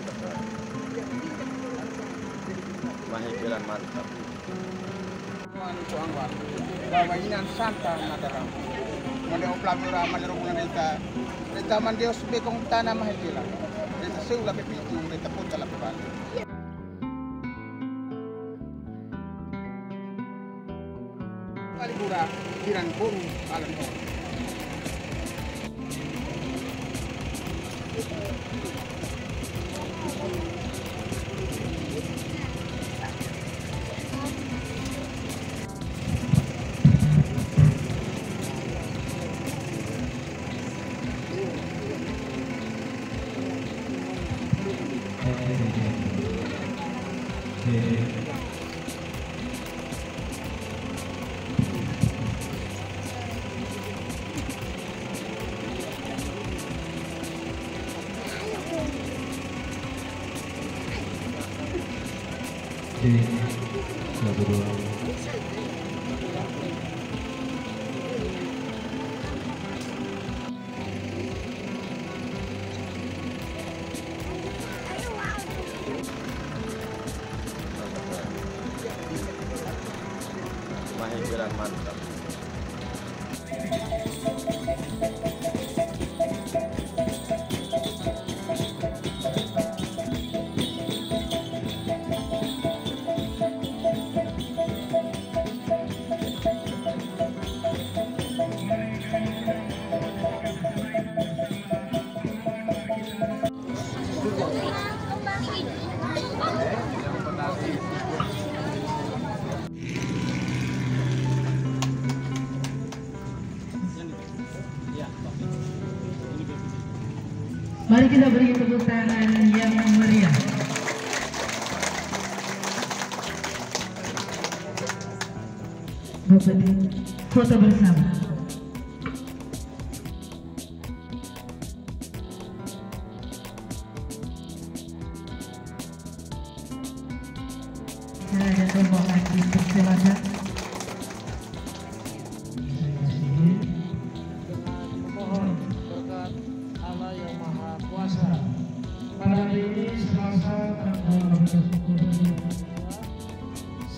mantap kan? Mahikilan mantap. Mancuangan, kawajinan santa mataram. Mendeo plamura manderungan kita, kita mendeo sebekong tanah mahikilan. Kita seula pepitu, kita pun telah berbalik. Kali kurang, kiran pun alam pun. Mahikilan mantap. Mari kita beri tepuk tangan yang meriah. Bapak, foto bersama. Saya tolong lagi persilakan.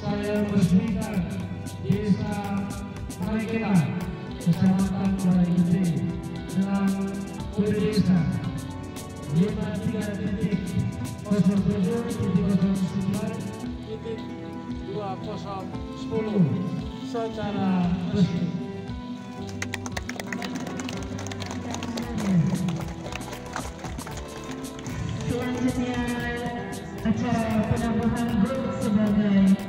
Saya resmikan desa Mahikilan, Kecamatan Balaigunde dalam Desa 53.07.09.2010 secara resmi. Selanjutnya acara penambahan grup sebagai